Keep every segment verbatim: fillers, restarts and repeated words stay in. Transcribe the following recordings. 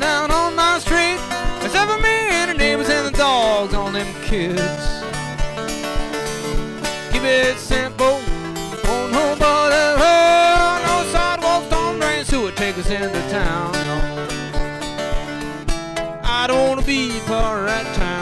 down on my street, except for me and the neighbors and the dogs on them kids. Keep it simple, won't nobody hurt. No sidewalks, storm drains, sewer take us into town. I don't want to be part of that town.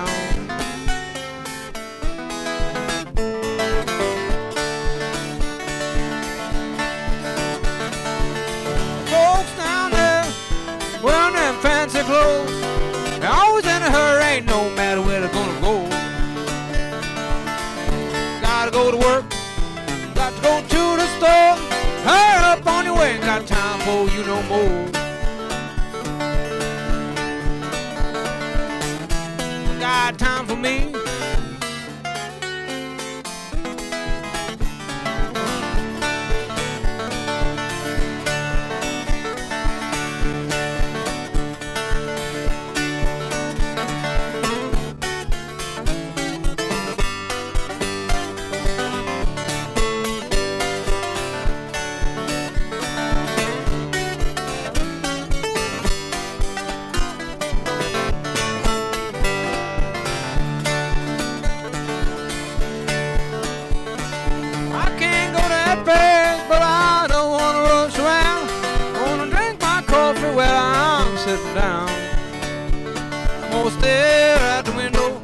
They're always in a hurry, no matter where they're gonna go. Gotta go to work, got to go to the store. Hurry up on your way, ain't got time for you no more. Got time for me? Down. I'm gonna stare out the window,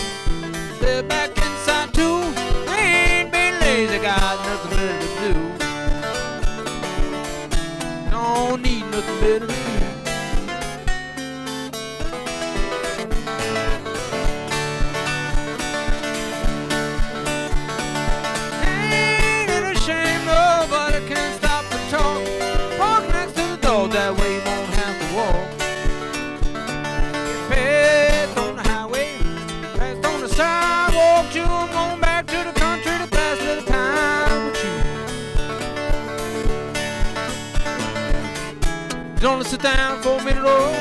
stare back inside too. I ain't been lazy, got nothing better to do. Don't need nothing better to do. Ain't it a shame nobody can stop and talk? Walk next to the dog that way. Don't sit down for a minute, oh.